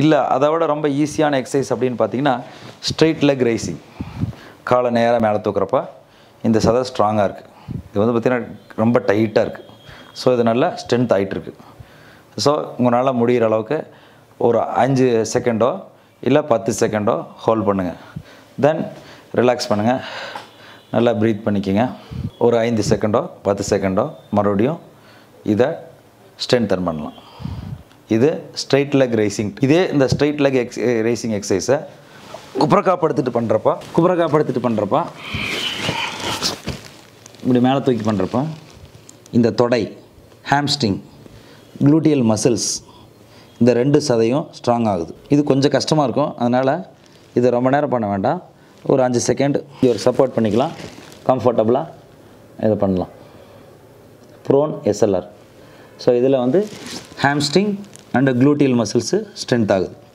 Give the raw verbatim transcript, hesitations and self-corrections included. இல்ல அதோட ரொம்ப ஈஸியான எக்சர்சைஸ் அப்படினு பாத்தீங்கன்னா ஸ்ட்ரைட் லெக் ரைசிங். காலை நேரா மேல தூக்குறப்ப இந்த சதை ஸ்ட்ராங்கா இருக்கு. இது வந்து பாத்தீங்கன்னா ரொம்ப டைட்டா இருக்கு. சோ இது நல்ல ஸ்ட்ரெngth ஆயிட்டு இருக்கு. சோ உங்களால முடியற அளவுக்கு ஒரு five செகண்டோ இல்ல ten செகண்டோ ஹோல்ட் பண்ணுங்க. Then ரிலாக்ஸ் பண்ணுங்க. நல்லா பிரீத் பண்ணிக்கங்க. ஒரு five செகண்டோ ten செகண்டோ மறுபடியும் இத ஸ்ட்ரெngthen பண்ணலாம். இது ஸ்ட்ரைட் லெக் ரைசிங். இதே இந்த ஸ்ட்ரைட் லெக் ரைசிங் எக்சர்சைஸை குபரகாப்படுத்திட்டு பண்றப்ப குபரகாப்படுத்திட்டு பண்றப்ப இப்படி மேல தூக்கி பண்றப்ப இந்த தொடை, ஹாம்ஸ்ட்ரிங், குளூட்டியல் மசில்ஸ் இந்த ரெண்டு சதையும் ஸ்ட்ராங் ஆகுது. இது கொஞ்சம் கஷ்டமா இருக்கும். அதனால இது ரொம்ப நேரம் பண்ண வேண்டாம். ஒரு five செகண்ட் ஒரு சப்போர்ட் பண்ணிக்கலாம். கம்ஃபர்ட்டபிளா இத பண்ணலாம். Prone SLR. சோ இதுல வந்து hamstring and gluteal muscles strength ஆகுது.